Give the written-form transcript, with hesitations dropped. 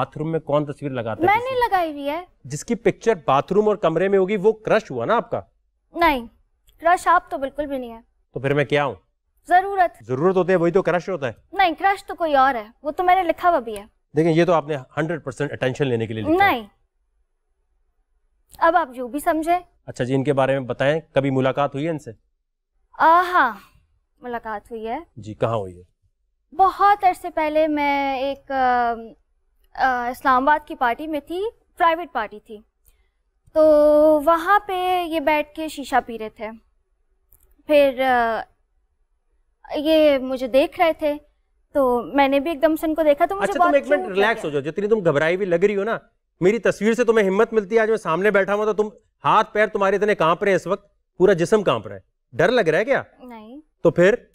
Bathroom में कौन तस्वीर लगाता है? मैंने लगाई हुई है। जिसकी पिक्चर बाथरूम और कमरे में होगी वो क्रश हुआ ना आपका? नहीं, क्रश आप तो बिल्कुल भी नहीं है। तो फिर मैं क्या हूँ? जरूरत होती है वही तो क्रश होता है। नहीं, क्रश तो कोई और है, वो तो मैंने लिखा हुआ भी है। देखिए ये तो आपने 100% अटेंशन लेने के लिए लिखा। नहीं, अब आप जो भी समझे। अच्छा जी, इनके बारे में बताएं, कभी मुलाकात हुई है इनसे? हाँ, मुलाकात हुई है जी। कहाँ हुई है? बहुत अरसे पहले मैं एक इस्लामाबाद की पार्टी में थी, प्राइवेट पार्टी थी, तो वहाँ पे ये बैठ के शीशा पी रहे थे। फिर ये मुझे देख रहे थे तो मैंने भी एकदम से इनको देखा तो मुझे। अच्छा, तुम एक मिनट रिलैक्स हो जाओ, जितनी तुम घबराई भी लग रही हो ना, मेरी तस्वीर से तुम्हें हिम्मत मिलती है। आज मैं सामने बैठा हुआ था, तुम हाथ पैर तुम्हारे इतने कांप रहे हैं, इस वक्त पूरा जिस्म कांप रहा है। डर लग रहा है क्या? नहीं। तो फिर